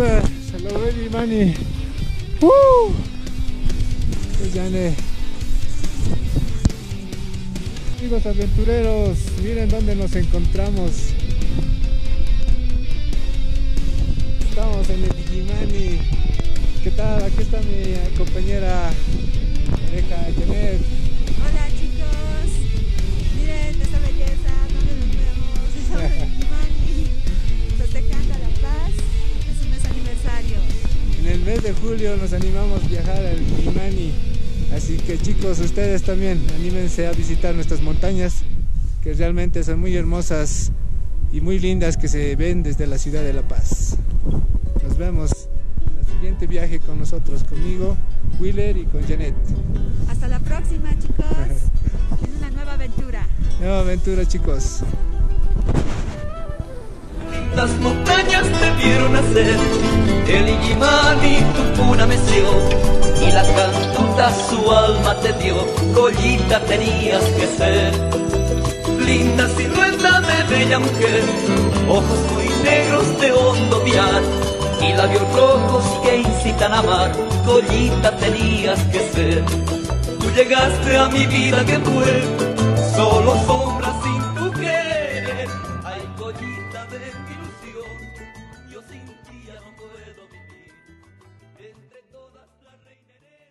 Super, se logró el Illimani. ¡Woo! Pues Janet. Amigos aventureros, miren dónde nos encontramos. Estamos en el Illimani. ¿Qué tal? Aquí está mi compañera pareja Janet. Hola chicos, miren esta belleza, ¿dónde nos vemos? Estamos en el Illimani, festejando La Paz, es un mes aniversario. En el mes de julio nos animamos a viajar al Illimani, así que chicos, ustedes también, anímense a visitar nuestras montañas, que realmente son muy hermosas y muy lindas, que se ven desde la ciudad de La Paz. Nos vemos en el siguiente viaje con nosotros, conmigo, Willer y con Janet. Hasta la próxima, chicos. Es una nueva aventura. Nueva aventura, chicos. Las montañas te vieron nacer, el Illimani tu cuna meció, y la cantuta su alma te dio, collita tenías que ser. Linda silueta de bella mujer, ojos muy negros de hondo mirar, y labios rojos que incitan a amar, collita tenías que ser. Tú llegaste a mi vida que fue